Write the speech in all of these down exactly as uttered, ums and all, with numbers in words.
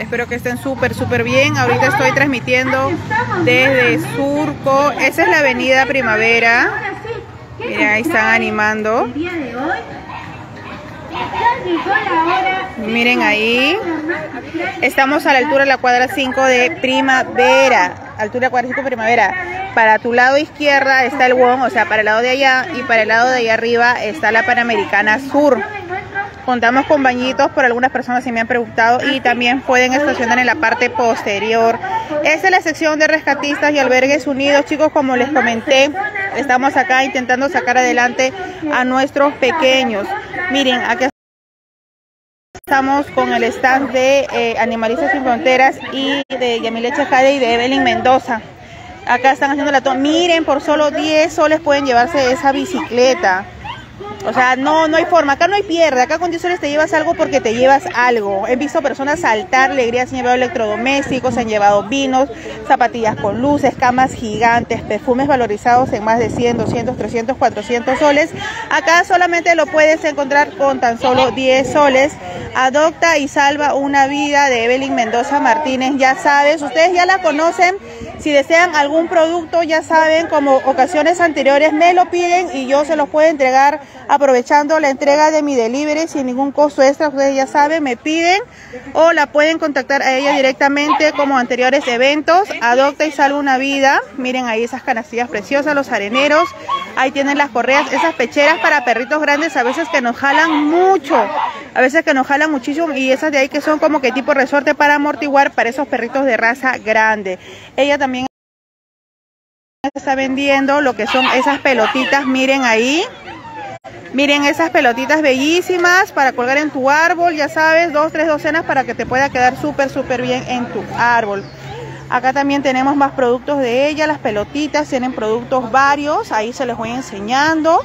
Espero que estén súper, súper bien. Ahorita estoy transmitiendo desde Surco. Esa es la avenida Primavera. Miren, ahí están animando. Miren ahí. Estamos a la altura de la cuadra cinco de Primavera. Altura cuadra cinco de Primavera. Para tu lado izquierda está el Wong, o sea, para el lado de allá. Y para el lado de allá arriba está la Panamericana Sur. Contamos con bañitos por algunas personas que me han preguntado, y también pueden estacionar en la parte posterior. Esta es la sección de rescatistas y albergues unidos. Chicos, como les comenté, estamos acá intentando sacar adelante a nuestros pequeños. Miren, aquí estamos con el stand de eh, Animalistas Sin Fronteras y de Yamile Chacade y de Evelyn Mendoza. Acá están haciendo la toma. Miren, por solo diez soles pueden llevarse esa bicicleta. O sea, no, no hay forma, acá no hay pierde, acá con diez soles te llevas algo porque te llevas algo. He visto personas saltar alegrías, se han llevado electrodomésticos, se han llevado vinos, zapatillas con luces, camas gigantes, perfumes valorizados en más de cien, doscientos, trescientos, cuatrocientos soles. Acá solamente lo puedes encontrar con tan solo diez soles. Adopta y salva una vida, de Evelyn Mendoza Martínez. Ya sabes, ustedes ya la conocen. Si desean algún producto, ya saben, como ocasiones anteriores, me lo piden y yo se los puedo entregar aprovechando la entrega de mi delivery sin ningún costo extra. Ustedes ya saben, me piden o la pueden contactar a ella directamente como anteriores eventos. Adopta y salva una vida. Miren ahí esas canastillas preciosas, los areneros. Ahí tienen las correas, esas pecheras para perritos grandes, a veces que nos jalan mucho, a veces que nos jalan muchísimo, y esas de ahí que son como que tipo resorte para amortiguar para esos perritos de raza grande. Ella también está vendiendo lo que son esas pelotitas, miren ahí, miren esas pelotitas bellísimas para colgar en tu árbol, ya sabes, dos, tres docenas para que te pueda quedar súper, súper bien en tu árbol. Acá también tenemos más productos de ella, las pelotitas, tienen productos varios, ahí se les voy enseñando.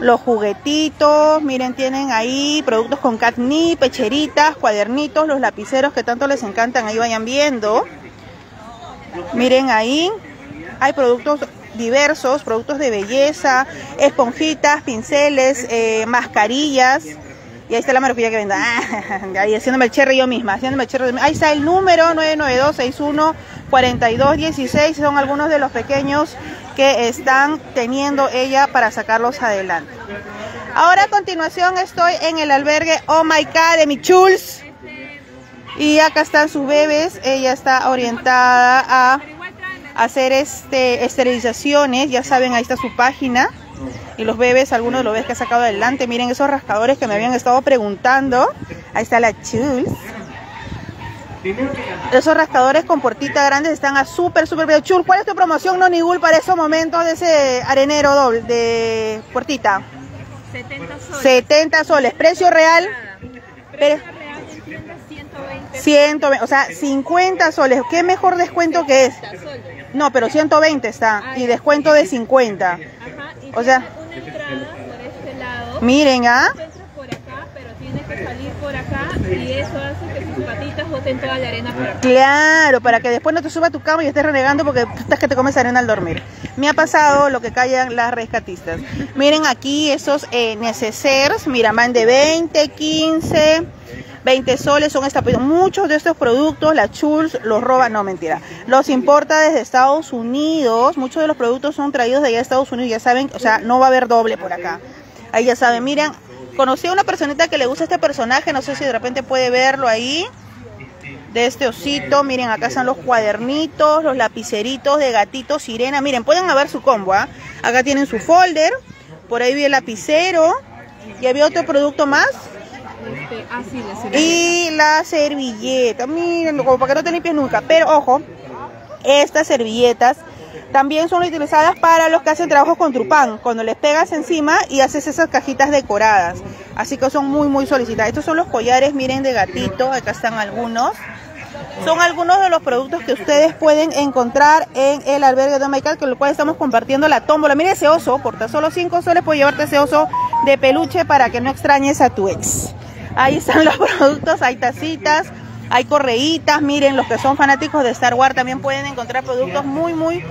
Los juguetitos, miren, tienen ahí productos con catnip, pecheritas, cuadernitos, los lapiceros que tanto les encantan, ahí vayan viendo. Miren ahí, hay productos diversos, productos de belleza, esponjitas, pinceles, eh, mascarillas. Y ahí está la marujilla que vende. Ah, ahí haciéndome el cherry yo misma, haciéndome el cherry. Ahí está el número nueve nueve dos, seis uno, cuatro dos uno seis. Son algunos de los pequeños que están teniendo ella para sacarlos adelante. Ahora a continuación estoy en el albergue Oh My God de Michuls. Y acá están sus bebés, ella está orientada a hacer este esterilizaciones, ya saben, ahí está su página. Y los bebés, algunos de los bebés que ha sacado adelante, miren esos rascadores que me habían estado preguntando. Ahí está la Chuls. Esos rascadores con puertitas grandes están a súper, súper bien. Chul, ¿cuál es tu promoción, no ningún para esos momentos de ese arenero doble de puertita? setenta soles. setenta soles, precio real. Pero, ciento veinte, o sea, cincuenta soles. ¿Qué mejor descuento que es? No, pero ciento veinte está. Y descuento de cincuenta. O sea, miren, ¿ah? Que salir por acá, y eso hace que sus patitas boten toda la arena para acá. Claro, para que después no te suba a tu cama y estés renegando porque estás que te comes arena al dormir. Me ha pasado lo que callan las rescatistas. Miren aquí esos eh, necesers, mira, van de veinte, quince, veinte soles, son estapidos. Muchos de estos productos, la Chuls los roba, no, mentira, los importa desde Estados Unidos. Muchos de los productos son traídos de allá de Estados Unidos, ya saben, o sea, no va a haber doble por acá. Ahí ya saben, miren. Conocí a una personita que le gusta este personaje, no sé si de repente puede verlo ahí, de este osito. Miren, acá están los cuadernitos, los lapiceritos de gatito, sirena. Miren, pueden haber su combo, ¿eh? Acá tienen su folder, por ahí vi el lapicero, y había otro producto más. Este, ah, sí, la servilleta. Y la servilleta, miren, como para que no te limpies nunca. Pero ojo, estas servilletas también son utilizadas para los que hacen trabajos con trupán, cuando les pegas encima y haces esas cajitas decoradas. Así que son muy, muy solicitadas. Estos son los collares, miren, de gatito. Acá están algunos. Son algunos de los productos que ustedes pueden encontrar en el albergue de Oh My Cat, con el cual estamos compartiendo la tómbola. Miren ese oso, por tan solo cinco soles puedes llevarte ese oso de peluche para que no extrañes a tu ex. Ahí están los productos, hay tacitas, hay correitas. Miren, los que son fanáticos de Star Wars también pueden encontrar productos muy, muy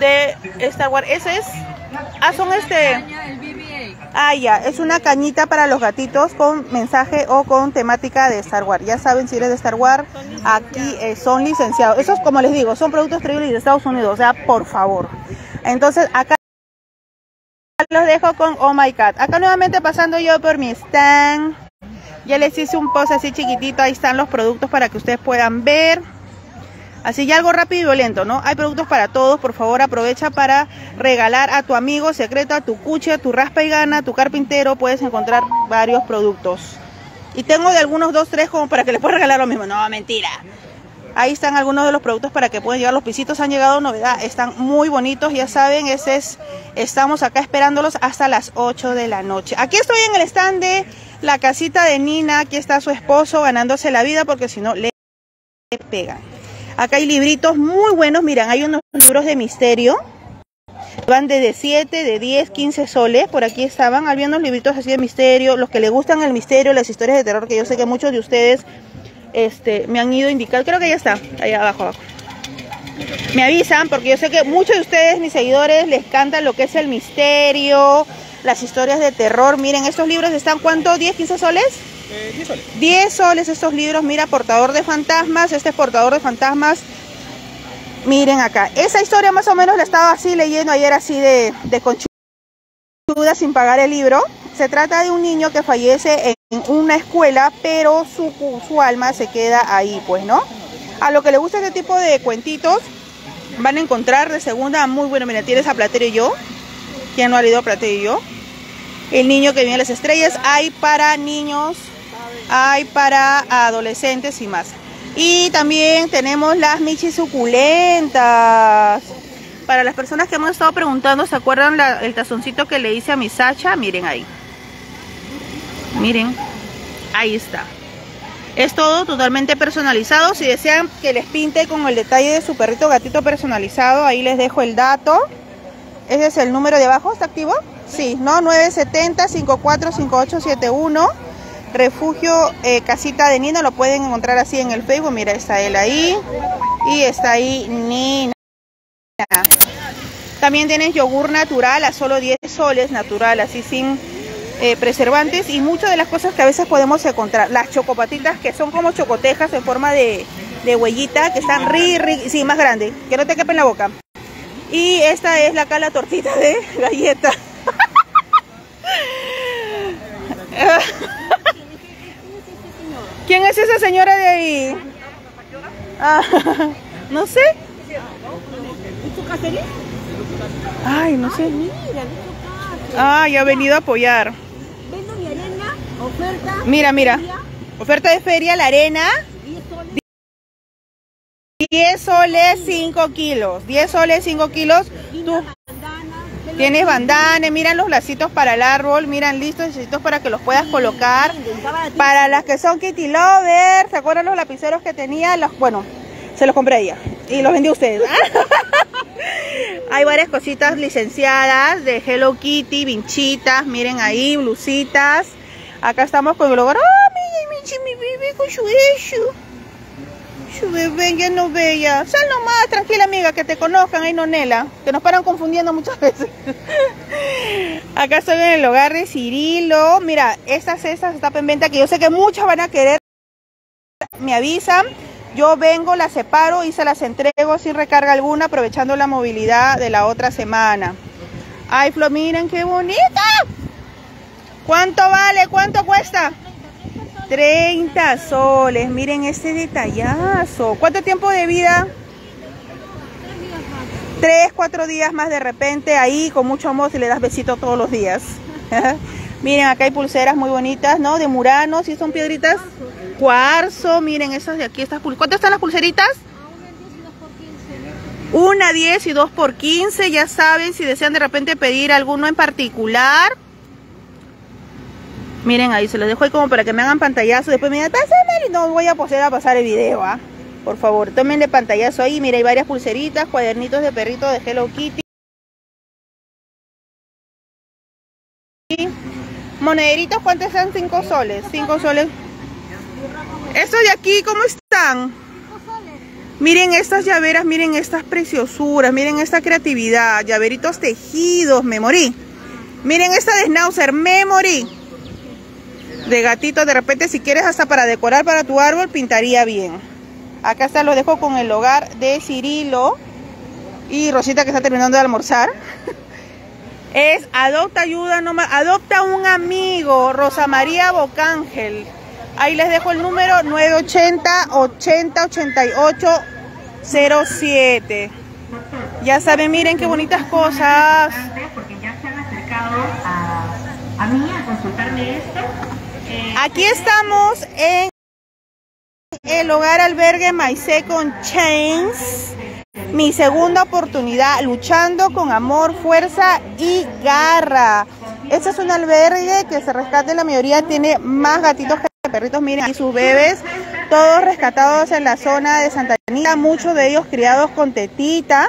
de Star Wars. Ese es, ah, son este, Ah, ya, es una cañita para los gatitos con mensaje o con temática de Star Wars. Ya saben, si eres de Star Wars, aquí eh, son licenciados. Esos, como les digo, son productos traídos de Estados Unidos, o sea, por favor. Entonces, acá los dejo con Oh My Cat. Acá nuevamente pasando yo por mi stand. Ya les hice un post así chiquitito, ahí están los productos para que ustedes puedan ver. Así ya algo rápido y violento, ¿no? Hay productos para todos, por favor aprovecha para regalar a tu amigo secreto, a tu cuche, a tu raspa y gana, a tu carpintero, puedes encontrar varios productos. Y tengo de algunos dos, tres como para que les pueda regalar lo mismo. No, mentira. Ahí están algunos de los productos para que puedan llegar. Los pisitos han llegado, novedad, están muy bonitos, ya saben, ese es, estamos acá esperándolos hasta las ocho de la noche. Aquí estoy en el stand de la casita de Nina, aquí está su esposo ganándose la vida porque si no le pegan. Acá hay libritos muy buenos, miren, hay unos libros de misterio, van desde siete, de diez, quince soles, por aquí estaban, había unos libritos así de misterio, los que les gustan el misterio, las historias de terror, que yo sé que muchos de ustedes este, me han ido a indicar, creo que ya está, ahí abajo, abajo. Me avisan, porque yo sé que muchos de ustedes, mis seguidores, les cantan lo que es el misterio, las historias de terror, miren, estos libros están, ¿cuánto? ¿diez, quince soles? Eh, diez soles. diez soles estos libros, mira, portador de fantasmas, este es portador de fantasmas. Miren acá, esa historia más o menos la estaba así leyendo ayer así de, de conchuda sin pagar el libro. Se trata de un niño que fallece en una escuela, pero su, su alma se queda ahí, pues, ¿no? A lo que le gusta este tipo de cuentitos, van a encontrar de segunda muy bueno. Mira, tienes a Platero y yo. ¿Quién no ha leído Platero y yo? El niño que viene a las estrellas, hay para niños, hay para adolescentes y más. Y también tenemos las michis suculentas. Para las personas que hemos estado preguntando, ¿se acuerdan la, el tazoncito que le hice a mi Sacha? Miren ahí. Miren, ahí está. Es todo totalmente personalizado. Si desean que les pinte con el detalle de su perrito gatito personalizado, ahí les dejo el dato. Ese es el número de abajo, ¿está activo? Sí, ¿no? nueve siete cero cinco cuatro cinco ocho siete uno. Refugio eh, Casita de Nina, lo pueden encontrar así en el Facebook. Mira, está él ahí. Y está ahí Nina. También tienes yogur natural a solo diez soles, natural, así sin eh, preservantes. Y muchas de las cosas que a veces podemos encontrar. Las chocopatitas que son como chocotejas en forma de, de huellita, que están ri, ri, sí, más grande. Que no te quepa en la boca. Y esta es la, acá la tortita de galleta. ¿Quién es esa señora de ahí? Ah, no sé. Ay, no sé. Ah, ya ha venido a apoyar. Mira, mira. Oferta de feria, la arena. diez soles, cinco kilos. diez soles, cinco kilos. Tú tienes bandanes, miran los lacitos para el árbol, miran listos, lacitos para que los puedas colocar. Para las que son kitty lover, ¿se acuerdan los lapiceros que tenía? Los, bueno, se los compré ella y los vendí a ustedes. Hay varias cositas licenciadas de Hello Kitty, vinchitas, miren ahí, blusitas. Acá estamos con el hogar. ¡Ah, mi bebé con su eso! Su bebé ya no bella. Sal nomás, tranquila amiga, que te conozcan, ahí Nonela, que nos paran confundiendo muchas veces. Acá estoy en el hogar de Cirilo. Mira, estas cestas están en venta, que yo sé que muchas van a querer. Me avisan, yo vengo, las separo y se las entrego sin recarga alguna, aprovechando la movilidad de la otra semana. Ay, Flo, miren qué bonita. ¿Cuánto vale? ¿Cuánto cuesta? treinta soles, miren este detallazo. ¿Cuánto tiempo de vida? tres, cuatro días más de repente, ahí con mucho amor, si le das besito todos los días. Miren, acá hay pulseras muy bonitas, ¿no? De Murano, si ¿sí son piedritas? Cuarzo, miren esas de aquí, estas pulseras. ¿Cuántas están las pulseritas? Una diez y dos por quince, ya saben, si desean de repente pedir alguno en particular. Miren ahí, se los dejo ahí como para que me hagan pantallazo. Después me digan, pásame, y no voy a poder a pasar el video, ¿ah? Por favor, tómenle pantallazo ahí. Mira, hay varias pulseritas, cuadernitos de perrito de Hello Kitty. Monederitos, ¿cuántos están? cinco soles. cinco soles. Estos de aquí, ¿cómo están? Miren estas llaveras, miren estas preciosuras, miren esta creatividad. Llaveritos tejidos, me morí. Miren esta de Schnauzer, me morí. De gatito, de repente si quieres hasta para decorar para tu árbol, pintaría bien. Acá está, lo dejo con el hogar de Cirilo. Y Rosita, que está terminando de almorzar. Es adopta, ayuda, no más, adopta un amigo, Rosa María Bocángel. Ahí les dejo el número nueve ochenta, ochenta, ochenta y ocho, cero siete. Ya saben, miren qué bonitas cosas. Porque ya se han acercado a, a mí a consultarme esto. Eh, Aquí estamos en el hogar albergue My Second Chance. Mi segunda oportunidad, luchando con amor, fuerza y garra. Este es un albergue que se rescata, la mayoría tiene más gatitos que perritos. Miren, y sus bebés, todos rescatados en la zona de Santa Anita, muchos de ellos criados con tetita.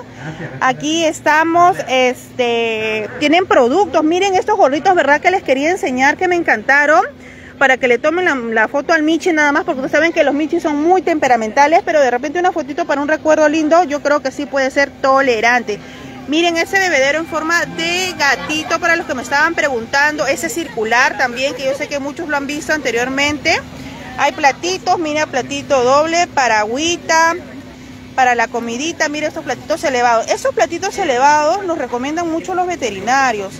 Aquí estamos, este, tienen productos. Miren estos gorritos, ¿verdad? Que les quería enseñar, que me encantaron. Para que le tomen la, la foto al Michi nada más, porque ustedes saben que los Michi son muy temperamentales, pero de repente una fotito para un recuerdo lindo, yo creo que sí puede ser tolerante. Miren ese bebedero en forma de gatito, para los que me estaban preguntando, ese circular también, que yo sé que muchos lo han visto anteriormente. Hay platitos, mira, platito doble, para agüita, para la comidita, mira estos platitos elevados. Esos platitos elevados los recomiendan mucho los veterinarios.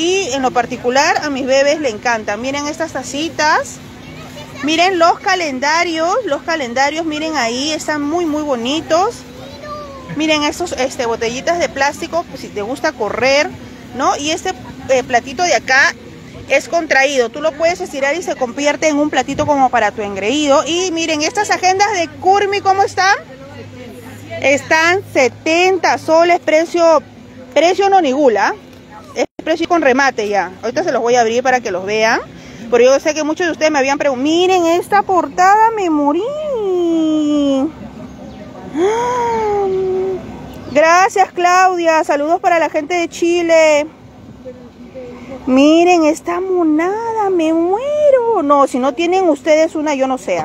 Y en lo particular a mis bebés le encantan. Miren estas tacitas. Miren los calendarios. Los calendarios, miren ahí, están muy muy bonitos. Miren estos este, botellitas de plástico, pues, si te gusta correr, ¿no? Y este eh, platito de acá es contraído. Tú lo puedes estirar y se convierte en un platito como para tu engreído. Y miren estas agendas de Curmi, ¿cómo están? Están setenta soles, precio, precio nonigula. Y con remate ya, ahorita se los voy a abrir para que los vean, pero yo sé que muchos de ustedes me habían preguntado. Miren esta portada, me morí. Gracias, Claudia, saludos para la gente de Chile. Miren esta monada, me muero. No, si no tienen ustedes una, yo no sé.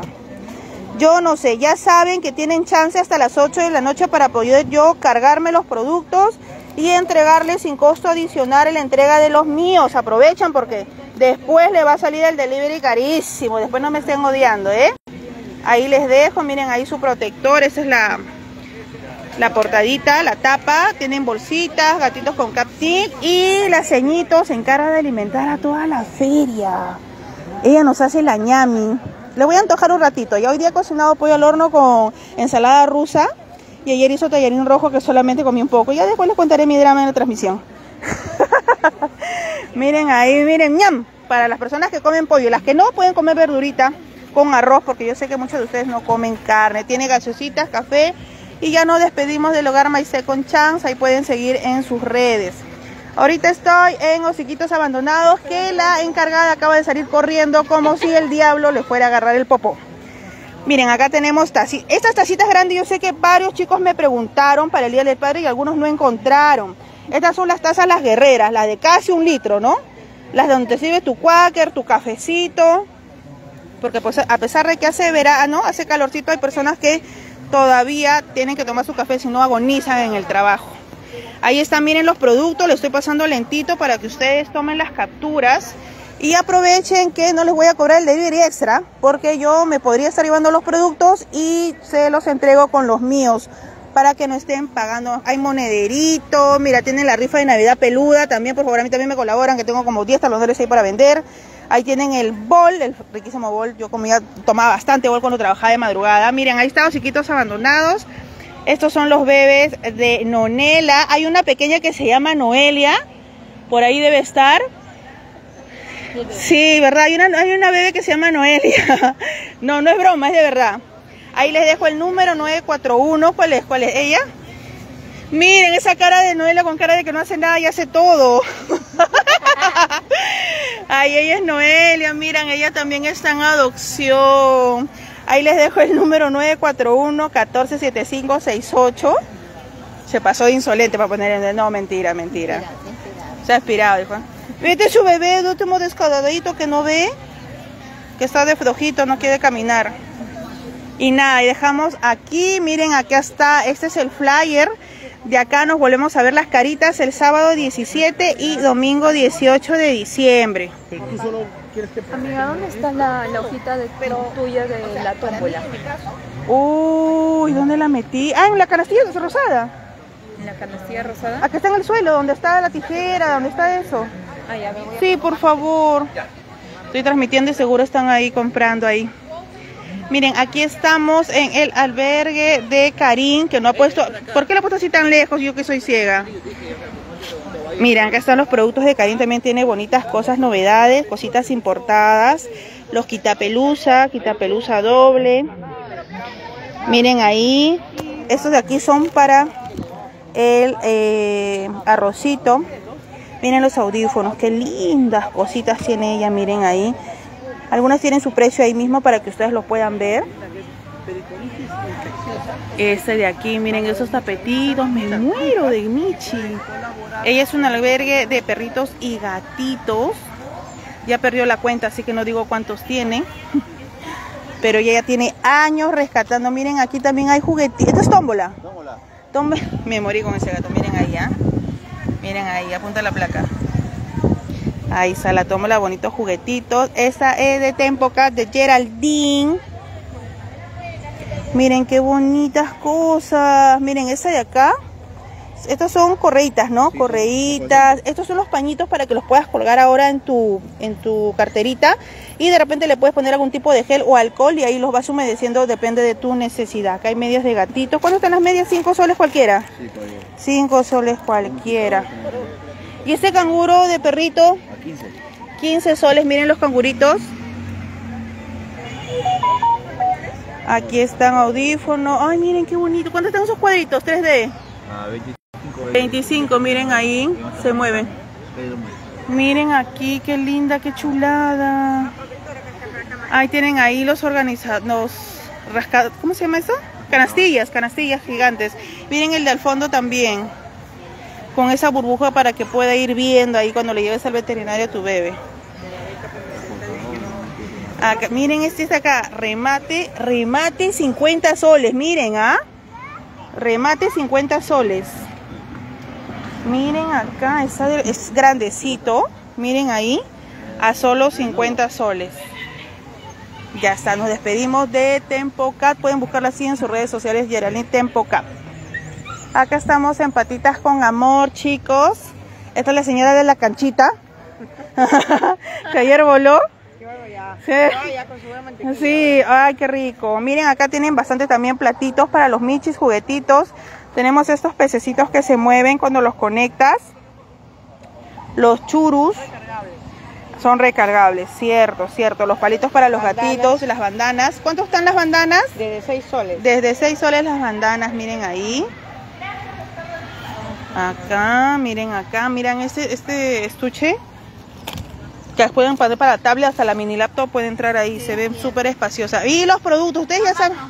Yo no sé, ya saben que tienen chance hasta las ocho de la noche para poder yo cargarme los productos y entregarle sin costo adicional la entrega de los míos. Aprovechan porque después le va a salir el delivery carísimo. Después no me estén odiando, ¿eh? Ahí les dejo, miren ahí su protector. Esa es la, la portadita, la tapa. Tienen bolsitas, gatitos con captic. Y la ceñito se encarga de alimentar a toda la feria. Ella nos hace la ñami. Le voy a antojar un ratito. Ya hoy día he cocinado pollo al horno con ensalada rusa. Y ayer hizo tallarín rojo, que solamente comí un poco. Ya después les contaré mi drama en la transmisión. Miren ahí, miren, ñam. Para las personas que comen pollo. Las que no pueden comer verdurita con arroz, porque yo sé que muchos de ustedes no comen carne. Tiene gaseositas, café. Y ya nos despedimos del hogar My Second Chance. Ahí pueden seguir en sus redes. Ahorita estoy en Osiquitos Abandonados, que la encargada acaba de salir corriendo como si el diablo le fuera a agarrar el popó. Miren, acá tenemos tacitas. Estas tacitas grandes, yo sé que varios chicos me preguntaron para el Día del Padre y algunos no encontraron. Estas son las tazas, las guerreras, las de casi un litro, ¿no? Las donde te sirve tu cuáquer, tu cafecito. Porque pues, a pesar de que hace verano, hace calorcito, hay personas que todavía tienen que tomar su café, si no agonizan en el trabajo. Ahí están, miren los productos, les estoy pasando lentito para que ustedes tomen las capturas. Y aprovechen que no les voy a cobrar el delivery extra, porque yo me podría estar llevando los productos y se los entrego con los míos, para que no estén pagando. Hay monederito, mira, tienen la rifa de Navidad peluda también, por favor, a mí también me colaboran, que tengo como diez taloneros ahí para vender. Ahí tienen el bol, el riquísimo bol, yo comía, tomaba bastante bol cuando trabajaba de madrugada. Miren, ahí están los chiquitos abandonados. Estos son los bebés de Nonela. Hay una pequeña que se llama Noelia, por ahí debe estar. Sí, verdad, hay una, hay una bebé que se llama Noelia. No, no es broma, es de verdad. Ahí les dejo el número nueve cuatro uno. ¿Cuál es? ¿Cuál es? ¿Ella? Miren esa cara de Noelia, con cara de que no hace nada y hace todo. Ahí ella es Noelia, miren, ella también está en adopción. Ahí les dejo el número nueve cuatro uno, uno cuatro siete cinco seis ocho. Se pasó de insolente para poner en... No, mentira, mentira. Se ha inspirado, dijo. Vete su bebé, el último descuidadito que no ve, que está de flojito, no quiere caminar. Y nada, y dejamos aquí, miren, acá está, este es el flyer. De acá nos volvemos a ver las caritas el sábado diecisiete y domingo dieciocho de diciembre. ¿Tú solo quieres que pase? Amiga, ¿dónde está la, la hojita de, pero, tuya de, o sea, la tómbola? Uy, ¿dónde la metí? Ah, en la canastilla rosada. ¿En la canastilla rosada? Acá está en el suelo, donde está la tijera, donde está eso. Ah, ya, me voy a... Sí, por favor. Estoy transmitiendo y seguro están ahí comprando ahí. Miren, aquí estamos en el albergue de Karim, que no ha puesto... ¿Por qué lo ha puesto así tan lejos? Yo que soy ciega. Miren, acá están los productos de Karim. También tiene bonitas cosas, novedades, cositas importadas. Los quitapelusa, quitapelusa doble. Miren ahí. Estos de aquí son para el eh, arrocito. Miren los audífonos. Qué lindas cositas tiene ella, miren ahí. Algunas tienen su precio ahí mismo para que ustedes lo puedan ver. Este de aquí, miren esos tapetitos. Me muero de Michi. Ella es un albergue de perritos y gatitos. Ya perdió la cuenta, así que no digo cuántos tiene. Pero ella ya tiene años rescatando. Miren, aquí también hay juguetitos. ¿Esta es tómbola? Tómbola. Tómb Me morí con ese gato. Miren ahí, ¿ah? ¿eh? Miren ahí, apunta la placa. Ahí está la tómbola, bonitos juguetitos. Esa es de TempoCat de Geraldine. Miren qué bonitas cosas. Miren, esa de acá. Estas son correitas, ¿no? Sí, correitas. Estos son los pañitos para que los puedas colgar ahora en tu, en tu carterita. Y de repente le puedes poner algún tipo de gel o alcohol y ahí los vas humedeciendo, depende de tu necesidad. Acá hay medias de gatito. ¿Cuánto están las medias? ¿Cinco soles cualquiera? Sí, cualquiera. Cinco soles cualquiera. Y este canguro de perrito, quince soles, miren los canguritos. Aquí están audífonos. Ay, miren qué bonito. ¿Cuántos están esos cuadritos tres D? Ah, veinticinco, miren ahí, se mueven. Miren aquí, qué linda, qué chulada. Ahí tienen ahí los organizados, rascados, ¿cómo se llama eso? Canastillas, canastillas gigantes. Miren el de al fondo también, con esa burbuja para que pueda ir viendo ahí cuando le lleves al veterinario a tu bebé. Acá, miren, este está acá, remate, remate cincuenta soles, miren, ¿ah? Remate cincuenta soles. Miren acá, está, es grandecito, miren ahí, a solo cincuenta soles. Ya está, nos despedimos de TempoCat, pueden buscarla así en sus redes sociales, Geraldine TempoCat. Acá estamos en Patitas con Amor, chicos. Esta es la señora de la canchita que ayer voló. Sí. Sí, ay, qué rico. Miren, acá tienen bastante también platitos para los michis, juguetitos. Tenemos estos pececitos que se mueven cuando los conectas. Los churus. Son recargables, cierto, cierto. Los palitos para los bandanas. Gatitos, las bandanas. ¿Cuántos están las bandanas? Desde seis soles. Desde seis soles las bandanas, miren ahí. Acá, miren acá, miren este, este estuche que pueden poner para tablet, hasta la mini laptop puede entrar ahí, sí, se ve súper espaciosa. Y los productos, ustedes ya saben. ¡Ah!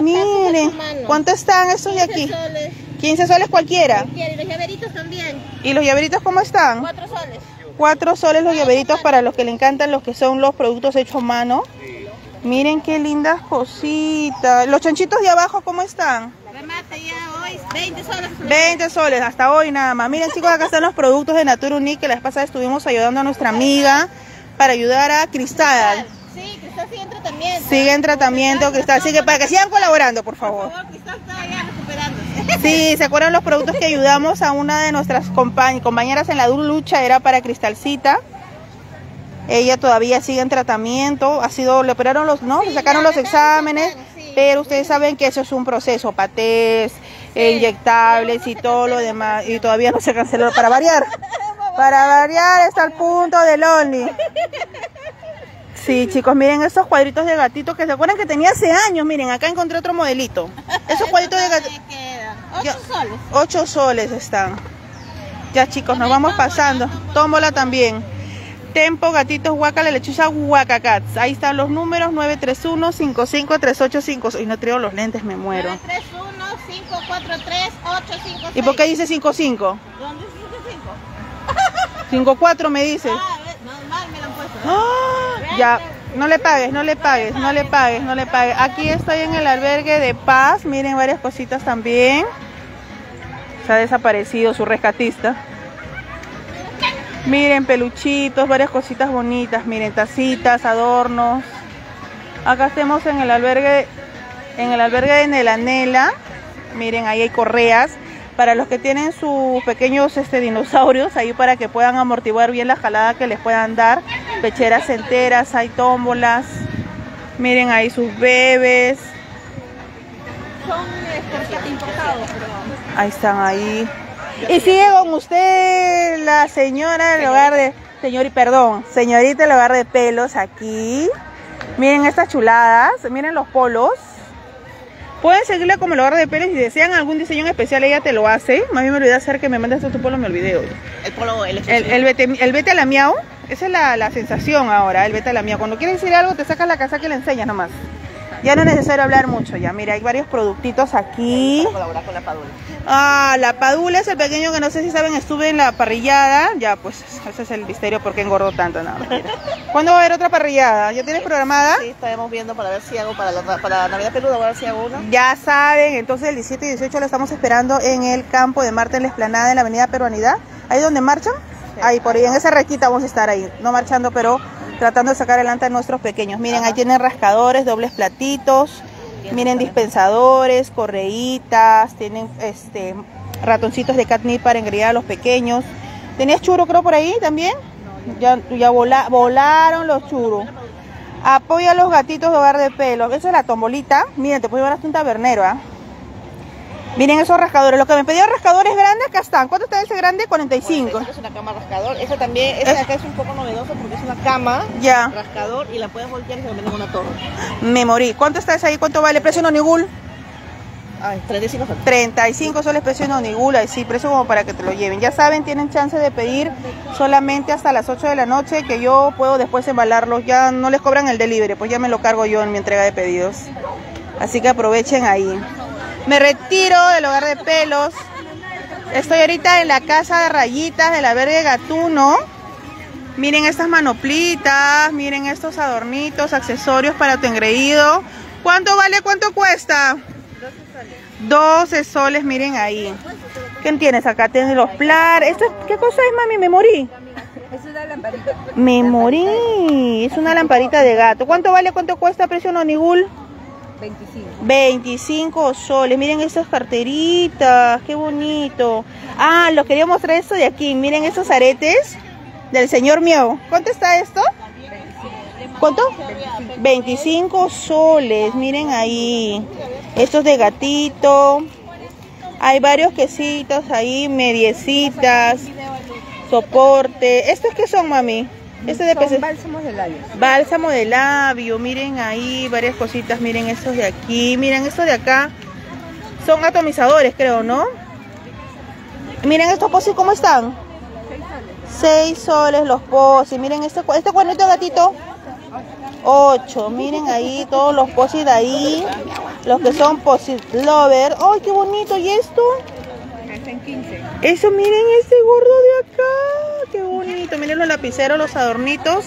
Miren, ¿cuántos están estos de aquí? Soles. quince soles cualquiera. Y los llaveritos también. ¿Y los llaveritos cómo están? cuatro soles. cuatro soles los llaveritos para los que le encantan los que son los productos hechos a mano. Sí. Miren qué lindas cositas. Los chanchitos de abajo, ¿cómo están? Remate ya hoy, veinte soles. veinte soles, hasta hoy nada más. Miren, chicos, acá están los productos de Natura Unique, que la vez pasada estuvimos ayudando a nuestra amiga para ayudar a Cristal. Sí, Cristal sigue en tratamiento. Sigue en tratamiento, Cristal. Así que para que sigan colaborando, por favor. Por favor, Cristal está ya recuperándose. Sí, ¿se acuerdan los productos que ayudamos a una de nuestras compañeras en la lucha? Era para Cristalcita. Ella todavía sigue en tratamiento, ha sido, le operaron los, ¿no? Sí, le sacaron los exámenes, sí, pero ustedes saben que eso es un proceso, patés, sí, inyectables y todo lo demás, y todavía no se canceló, para variar, para variar está el punto del only. Sí, chicos, miren esos cuadritos de gatito que se acuerdan que tenía hace años, miren, acá encontré otro modelito, esos cuadritos de gatito. ocho soles. ocho soles están. Ya, chicos, nos vamos pasando, tómbola también. Tempo, gatitos, huaca, la lechuza, huacacats. Ahí están los números, nueve tres uno, cinco cinco tres ocho cinco seis. Uy, no traigo los lentes, me muero. nueve tres uno, cinco cuatro tres ocho cinco seis. ¿Y por qué dice cinco cinco? ¿Dónde dice cinco cinco? cinco cuatro me dice. Ah, normal me lo han puesto. ¡Ah! Ya, No le pagues, no le pagues, no le pagues, no le pagues. Aquí estoy en el albergue de Paz. Miren varias cositas también. Se ha desaparecido su rescatista. Miren peluchitos, varias cositas bonitas. Miren tacitas, adornos. Acá estamos en el albergue, en el albergue de Nelanela. Miren, ahí hay correas para los que tienen sus pequeños este, dinosaurios, ahí para que puedan amortiguar bien la jalada que les puedan dar. Pecheras enteras, hay tómbolas. Miren ahí sus bebés. Son este, importados, pero... Ahí están ahí. Y sigue con usted la señora del hogar de... Señor, y perdón, señorita del hogar de pelos aquí. Miren estas chuladas, miren los polos. Pueden seguirla como el hogar de pelos. Si desean algún diseño en especial, ella te lo hace. Más bien me olvidé hacer que me mandes tu polo, me olvidé hoy. El polo, el el, el, vete, el vete a la miau. Esa es la, la sensación ahora, el vete a la miau. Cuando quieres decir algo, te sacas la casaca y la enseñas nomás. Ya no es necesario hablar mucho ya. Mira, hay varios productitos aquí. Vamos a colaborar con la padula. Ah, la padula es el pequeño que no sé si saben, estuve en la parrillada. Ya, pues, ese es el misterio por qué engordó tanto. No, mentira. ¿Cuándo va a haber otra parrillada? ¿Ya tienes programada? Sí, estaremos viendo para ver si hago para la, para la Navidad Peluda, para ver si hago una. Ya saben, entonces el diecisiete y dieciocho lo estamos esperando en el campo de Marte en la Esplanada, en la avenida Peruanidad. ¿Ahí donde marchan? Sí, ahí, por ahí, en esa rectita vamos a estar ahí. No marchando, pero... tratando de sacar adelante a nuestros pequeños. Miren, ajá, ahí tienen rascadores, dobles platitos. Bien, miren, bien, dispensadores, correitas. Tienen este ratoncitos de catnip para engreír a los pequeños. ¿Tenías churro, creo, por ahí también? No, ya ya, ya vola, volaron los churros. Apoya a los gatitos de hogar de pelo. Esa es la tombolita. Miren, te puedes llevar hasta un tabernero, ¿ah? ¿eh? Miren esos rascadores. Lo que me pedían rascadores grandes, acá están. ¿Cuánto está ese grande? cuarenta y cinco. cuarenta y cinco es una cama rascador. Esa también, esa es... acá es un poco novedosa porque es una cama ya rascador y la puedes voltear y se vende en una torre. Me morí. ¿Cuánto está esa ahí? ¿Cuánto vale? ¿Precio en Onigul? Ay, treinta y cinco soles. treinta y cinco soles precio en Onigul. Ahí sí, precio como para que te lo lleven. Ya saben, tienen chance de pedir solamente hasta las ocho de la noche, que yo puedo después embalarlos. Ya no les cobran el delivery, pues ya me lo cargo yo en mi entrega de pedidos. Así que aprovechen ahí. Me retiro del hogar de pelos. Estoy ahorita en la casa de rayitas del albergue Gatuno. Miren estas manoplitas, miren estos adornitos, accesorios para tu engreído. ¿Cuánto vale? ¿Cuánto cuesta? doce soles, miren ahí. ¿Qué tienes acá? Tienes los plar. ¿Esto es, qué cosa es, mami? Me morí. Es una lamparita. Me morí. Es una lamparita de gato. ¿Cuánto vale? ¿Cuánto cuesta? Precio en Onigul. veinticinco soles. Miren esas carteritas, qué bonito. Ah, los quería mostrar esto de aquí. Miren esos aretes del señor Miau. ¿Cuánto está esto? ¿Cuánto? veinticinco soles. Miren ahí. Estos de gatito. Hay varios quesitos ahí, mediecitas, soporte. ¿Estos qué son, mami? Este de peces. Bálsamo de labio. Bálsamo de labio, miren ahí, varias cositas, miren estos de aquí, miren estos de acá. Son atomizadores, creo, ¿no? Miren estos posis, ¿cómo están? seis soles los posis, miren este, este cuernito gatito. ocho, miren ahí todos los posis de ahí, los que son posis lover. ¡Ay, qué bonito! ¿Y esto? quince. Eso, miren este gordo de acá, qué bonito, miren los lapiceros, los adornitos,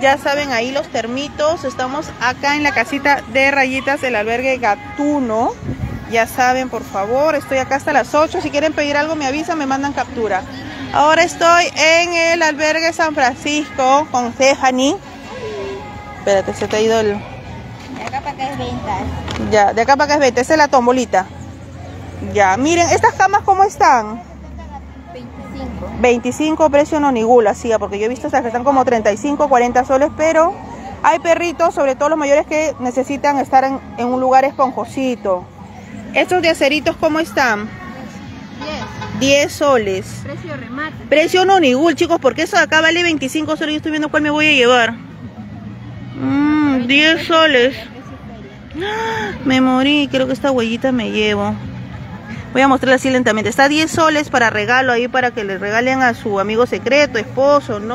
ya saben ahí los termitos. Estamos acá en la casita de rayitas del albergue Gatuno, ya saben, por favor, estoy acá hasta las ocho, si quieren pedir algo me avisan, me mandan captura. Ahora estoy en el albergue San Francisco con Stephanie. Espérate, se te ha ido el... De acá para acá es veinte. Ya, de acá para acá es veinte, esa es la tombolita. Ya, miren, ¿estas camas cómo están? veinticinco. veinticinco precio en Onigul, así, porque yo he visto estas que están como treinta y cinco, cuarenta soles, pero hay perritos, sobre todo los mayores, que necesitan estar en, en un lugar esponjosito. Estos de aceritos, ¿cómo están? diez soles. Precio remate. Precio en Onigul, chicos, porque eso de acá vale veinticinco soles. Yo estoy viendo cuál me voy a llevar. Mm, diez soles. Me morí, creo que esta huellita me llevo. Voy a mostrarla así lentamente. Está a diez soles para regalo ahí, para que le regalen a su amigo secreto, esposo, no,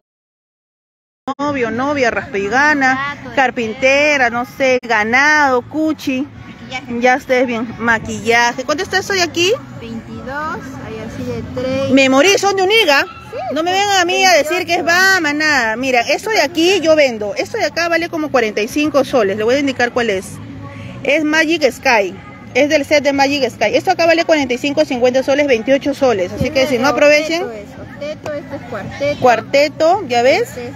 novio, novia, raspigana, carpintera, no sé, ganado, cuchi. Maquillaje. Ya ustedes bien. Maquillaje. ¿Cuánto está eso de aquí? veintidós, ahí así de tres. Me morí, son de Uniga. Sí. No me vengan a mí a decir que es Bahamas, nada. Mira, esto de aquí yo vendo. Esto de acá vale como cuarenta y cinco soles. Le voy a indicar cuál es. Es Magic Sky. Es del set de Magic Sky. Esto acá vale cuarenta y cinco, cincuenta soles, veintiocho soles. Así que si no aprovechen. Octeto, este es cuarteto. Cuarteto, ¿ya ves? Este es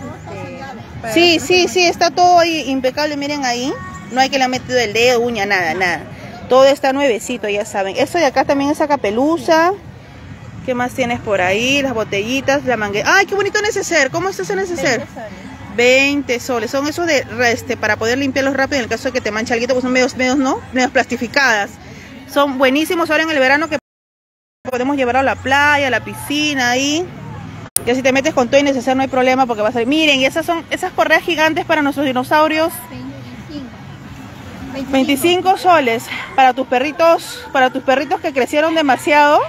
este, sí, sí, sí, está todo ahí impecable. Miren ahí. No hay que le han metido el dedo, uña, nada, nada. Todo está nuevecito, ya saben. Esto de acá también es capelusa. ¿Qué más tienes por ahí? Las botellitas, la manguera. ¡Ay, qué bonito neceser! ¿Cómo está ese neceser? veinte soles. veinte soles. Son esos de reste para poder limpiarlos rápido en el caso de que te manche alguito, pues son medios, medios, ¿no? Medios plastificadas. Son buenísimos ahora en el verano que podemos llevar a la playa, a la piscina, ahí. Que si te metes con todo y neceser no hay problema porque vas a ir. Miren, y esas son esas correas gigantes para nuestros dinosaurios. veinticinco soles para tus perritos, para tus perritos que crecieron demasiado.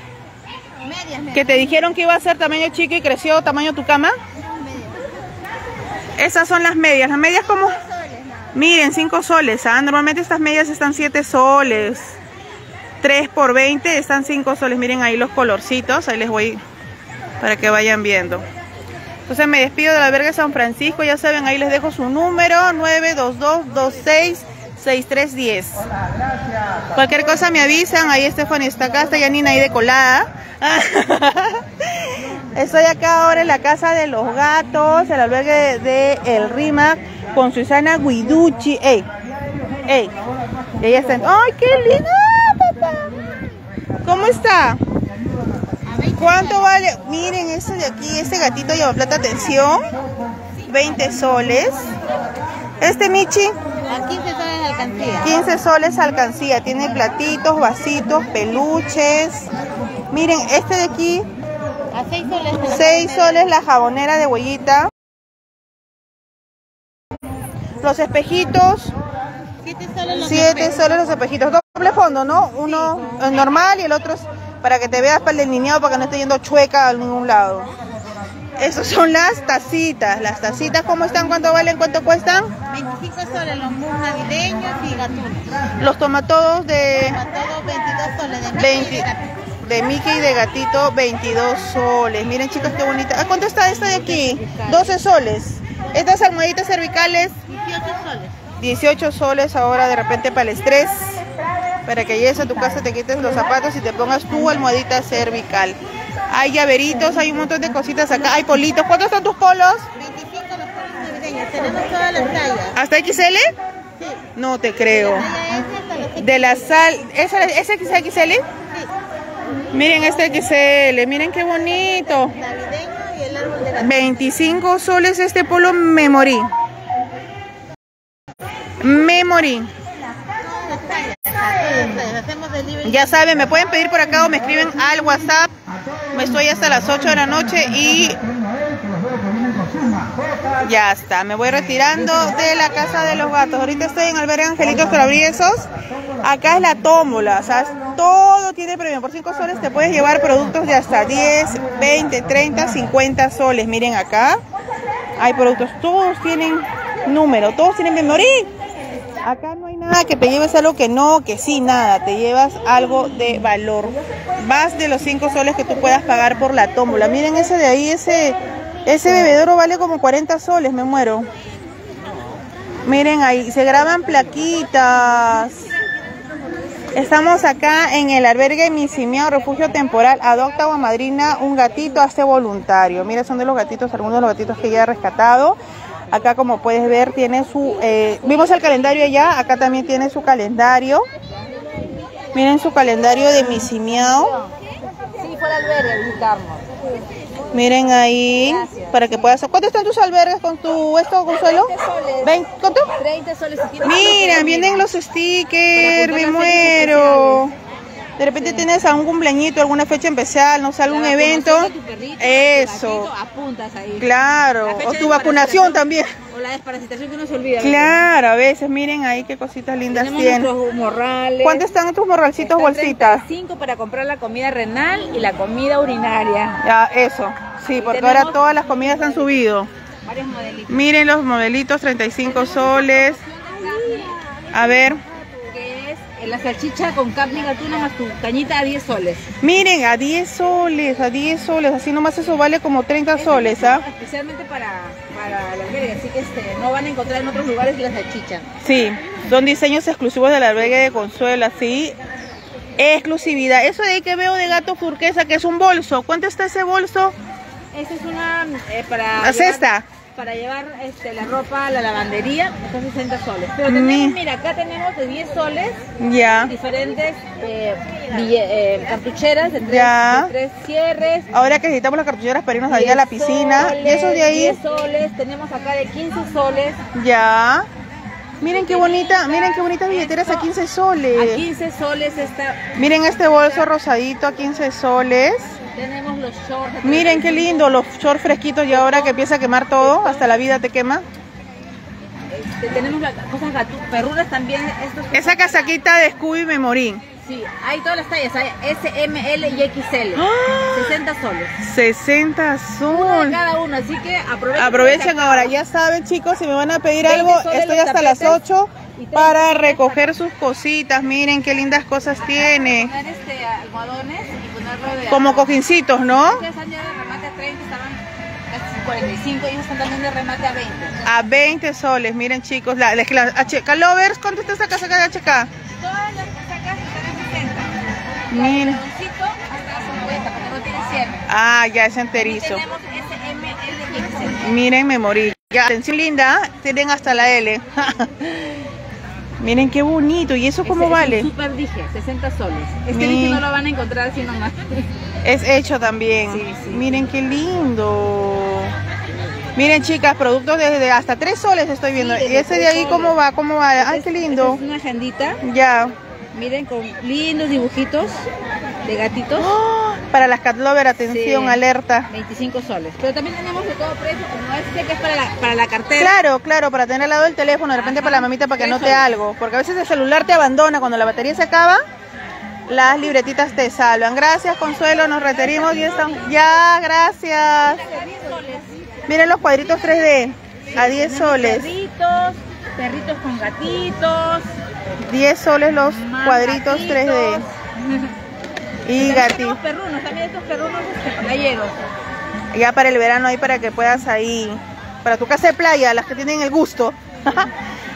Que te dijeron que iba a ser tamaño chico y creció tamaño tu cama. Esas son las medias. Las medias como... Miren, cinco soles. ¿Ah? Normalmente estas medias están siete soles. tres por veinte están cinco soles. Miren ahí los colorcitos. Ahí les voy para que vayan viendo. Entonces me despido del albergue San Francisco. Ya saben, ahí les dejo su número. nueve dos dos, dos seis seis tres uno cero. Cualquier cosa me avisan. Ahí Stephanie está acá. Está Yanina ahí de colada. Estoy acá ahora en la casa de los gatos, el albergue de El Rima, con Susana Guiducci. Ey, ey, y ella está en... ¡Ay, qué linda, papá! ¿Cómo está? ¿Cuánto vale? Miren, este de aquí, este gatito lleva plata, atención, veinte soles. Este Michi, a quince soles alcancía. quince soles alcancía, tiene platitos, vasitos, peluches. Miren, este de aquí, a seis soles, seis soles la jabonera de huellita. Los espejitos, siete soles los espejitos. Doble fondo, ¿no? Uno es normal y el otro es para que te veas para el delineado, para que no esté yendo chueca a ningún lado. Esas son las tacitas. Las tacitas, ¿cómo están? ¿Cuánto valen? ¿Cuánto cuestan? veinticinco soles los mousse navideños y gatunos. Los tomatodos de... Tomatodos veintidós soles de veinte. De Mickey y de gatito, veintidós soles. Miren, chicos, qué bonita. ¿A cuánto está esta de aquí? doce soles. Estas almohaditas cervicales, dieciocho soles. dieciocho soles ahora de repente para el estrés. Para que llegues a tu casa, te quites los zapatos y te pongas tu almohadita cervical. Hay llaveritos, hay un montón de cositas acá. Hay politos. ¿Cuántos son tus polos? veinticinco los polos navideños. Tenemos todas las tallas. ¿Hasta equis ele? Sí. No te creo. De la sal. ¿Es equis ele? Sí. Miren este equis ele, miren qué bonito. veinticinco soles este polo, me morí. Me morí. Ya saben, me pueden pedir por acá o me escriben al WhatsApp. Me estoy hasta las ocho de la noche y... Ya está, me voy retirando de la casa de los gatos. Ahorita estoy en albergue Angelitos Traviesos. Acá es la tómbola, o sea, todo tiene premio. Por cinco soles te puedes llevar productos de hasta diez, veinte, treinta, cincuenta soles. Miren acá, hay productos, todos tienen número, todos tienen memoria. Acá no hay nada que te lleves algo que no, que sí, nada. Te llevas algo de valor. Más de los cinco soles que tú puedas pagar por la tómbola. Miren ese de ahí, ese... Ese bebedoro vale como cuarenta soles, me muero. Miren ahí, se graban plaquitas. Estamos acá en el albergue Misi Miau, refugio temporal. Adopta o amadrina un gatito, hace voluntario. Mira, son de los gatitos, algunos de los gatitos que ya he rescatado. Acá, como puedes ver, tiene su... Eh, vimos el calendario allá, acá también tiene su calendario. Miren su calendario de Misi Miau. Sí, fue al albergue, visitamos. Miren ahí, gracias. Para que puedas... ¿Cuánto están tus albergues con tu esto, Consuelo? veinte soles. ¿Cuánto? treinta soles. Mira, vienen los stickers, me muero. De repente sí. Tienes algún cumpleañito, alguna fecha especial, no sé, algún evento. Tu perrito, eso. Tu gatito, apuntas ahí. Claro. O tu vacunación también. O la desparasitación que uno se olvida. Claro, ¿no? A veces, miren ahí qué cositas lindas tienen. ¿Cuántos están tus morralcitos, bolsitas? treinta y cinco para comprar la comida renal y la comida urinaria. Ya, eso. Sí, y porque ahora todas las comidas han subido. Varios modelitos. Miren los modelitos, treinta y cinco soles. A ver. la salchicha con carne Gatuno más tu cañita a diez soles. Miren, a diez soles, a diez soles, así nomás eso vale como treinta soles, ¿ah? ¿eh? Especialmente para, para el albergue, así que este, no van a encontrar en otros lugares la salchicha. Sí, son diseños exclusivos del albergue de Consuelo, así. Exclusividad. Eso de ahí que veo de gato turquesa, que es un bolso. ¿Cuánto está ese bolso? Esa es una eh, para... ¿La cesta? Para llevar este, la ropa a la lavandería, son sesenta soles. Pero tenemos, mm. mira, acá tenemos de diez soles, yeah. diferentes eh, eh, cartucheras, de tres, yeah. de tres cierres. Ahora que necesitamos las cartucheras para irnos ahí a la piscina. Soles, ¿y eso de ahí? diez soles, tenemos acá de quince soles. Ya. Yeah. Miren qué bonita, miren qué bonitas billeteras a quince soles. A quince soles esta. Miren este bolso rosadito a quince soles. Tenemos los shorts. Miren qué lindo, los shorts fresquitos y ahora que empieza a quemar todo, hasta la vida te quema. Este, tenemos las cosas gatu perrunas también. Estos Esa casaquita de Scooby me morí. Sí, hay todas las tallas, hay S, M, L y X L. ¡Ah! sesenta soles. sesenta soles. Uno de cada uno, así que aprovechen. Aprovechen ahora, ya saben chicos, si me van a pedir algo, estoy hasta las ocho para recoger sus cositas. Miren qué lindas cosas acá tiene. Poner este almohadones y ponerlo de como cojincitos, ¿no? Ustedes han llegado de remate a treinta, estaban cuarenta y cinco, ellos están también de remate a veinte. A veinte soles, miren chicos. La, la, la H K Lovers, ¿cuánto está esta casaca de H K? Todas las casacas están en sesenta. Mira. Ah, ya es enterizo. Miren, me morí. Ya, atención linda, tienen hasta la L. Miren qué bonito. ¿Y eso cómo vale? Es súper dije, sesenta soles. Este dije no lo van a encontrar así nomás. Es hecho también. Sí, sí. Miren qué lindo. Miren chicas, productos desde hasta tres soles estoy viendo. Sí, ¿y ese de ahí cómo va? ¿Cómo va? Ay, qué lindo. Es una agendita. Ya. Miren con lindos dibujitos de gatitos. ¡Oh! Para las cat lover, atención, sí, alerta. veinticinco soles. Pero también tenemos de todo precio, como este que es para la, para la cartera. Claro, claro, para tener al lado del teléfono, de repente ajá, para la mamita para que anote soles. Algo. Porque a veces el celular te abandona cuando la batería se acaba. Las libretitas te salvan. Gracias, Consuelo, nos reterimos y estamos. Ya, gracias. Miren los cuadritos tres D a diez soles. Perritos, perritos con gatitos. diez soles los cuadritos tres D. Y gatitos. Perrunos, también estos perrunos playeros. Ya para el verano ahí para que puedas ahí, para tu casa de playa, las que tienen el gusto.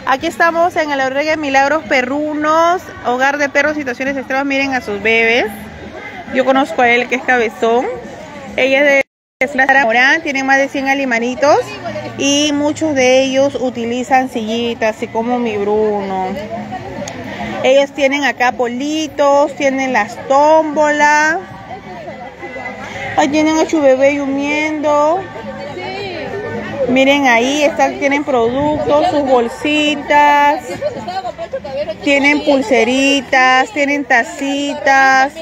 Aquí estamos en el albergue Milagros Perrunos, hogar de perros, situaciones extremas. Miren a sus bebés. Yo conozco a él que es Cabezón. Ella es de Morán, tiene más de cien alimanitos y muchos de ellos utilizan sillitas, así como mi Bruno. Ellos tienen acá politos, tienen las tómbolas. Ahí tienen a su bebé durmiendo. Miren ahí, están, tienen productos, sus bolsitas, tienen pulseritas, tienen tacitas.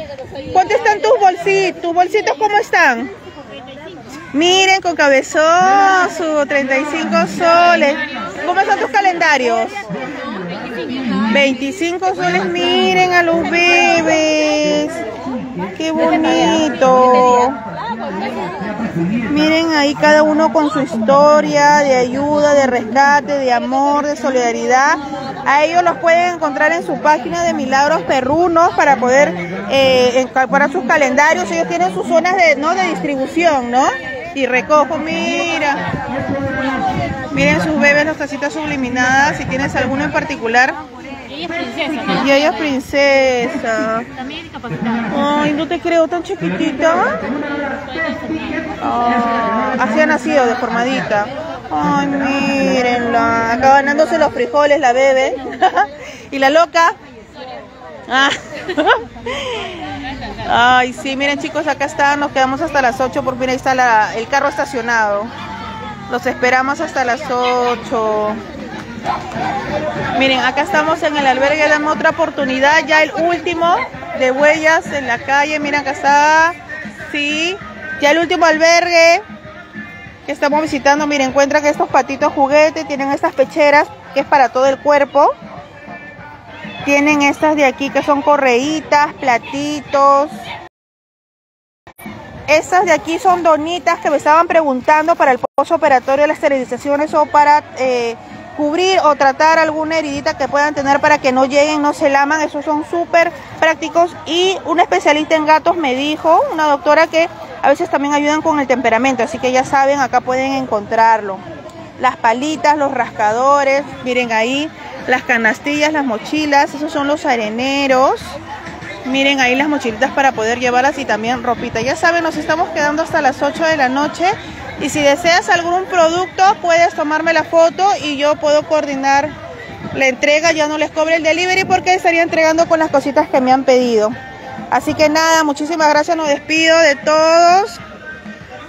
¿Cuánto están tus bolsitos? ¿Tus bolsitos cómo están? Miren, con Cabezón, su treinta y cinco soles. ¿Cómo son tus calendarios? veinticinco soles, miren a los bebés. ¡Qué bonito! Miren ahí cada uno con su historia de ayuda, de rescate, de amor, de solidaridad. A ellos los pueden encontrar en su página de Milagros Perrunos para poder, eh, para sus calendarios. Ellos tienen sus zonas de, ¿no? de distribución, ¿no? Y recojo, mira. Miren sus bebés, las tacitas subliminadas. Si tienes alguno en particular. Y ella es princesa, ¿no? Y ella es princesa. También discapacitada. Ay, no te creo, tan chiquitita. Oh, así ha nacido, deformadita. Ay, mírenla. Acá ganándose los frijoles la bebé. ¿Y la loca? Ah. Ay, sí, miren chicos, acá está, nos quedamos hasta las ocho porque mira, ahí está la, el carro estacionado. Los esperamos hasta las ocho. Miren, acá estamos en el albergue Dame Otra Oportunidad, ya el último de Huellas en la Calle. Miren, acá está, sí, ya el último albergue que estamos visitando. Miren, encuentran que estos patitos juguete, tienen estas pecheras que es para todo el cuerpo. Tienen estas de aquí que son correitas, platitos. Estas de aquí son donitas que me estaban preguntando para el postoperatorio, las esterilizaciones o para eh, cubrir o tratar alguna heridita que puedan tener para que no lleguen, no se laman. Esos son súper prácticos. Y una especialista en gatos me dijo, una doctora, que a veces también ayudan con el temperamento, así que ya saben, acá pueden encontrarlo. Las palitas, los rascadores, miren ahí, las canastillas, las mochilas, esos son los areneros. Miren ahí las mochilitas para poder llevarlas y también ropita. Ya saben, nos estamos quedando hasta las ocho de la noche. Y si deseas algún producto, puedes tomarme la foto y yo puedo coordinar la entrega. Ya no les cobre el delivery porque estaría entregando con las cositas que me han pedido. Así que nada, muchísimas gracias, nos despido de todos.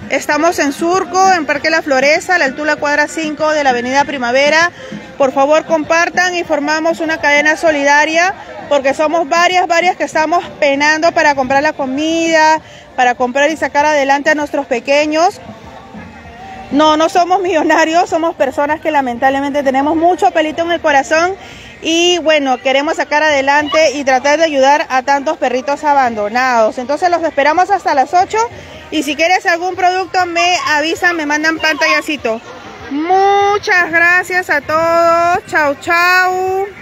Estamos en Surco, en Parque La Floresta, a la altura cuadra cinco de la avenida Primavera. Por favor, compartan y formamos una cadena solidaria, porque somos varias, varias que estamos penando para comprar la comida, para comprar y sacar adelante a nuestros pequeños. No, no somos millonarios, somos personas que lamentablemente tenemos mucho pelito en el corazón y bueno, queremos sacar adelante y tratar de ayudar a tantos perritos abandonados. Entonces los esperamos hasta las ocho y si quieres algún producto me avisan, me mandan pantallacito. Muchas gracias a todos, chau chau.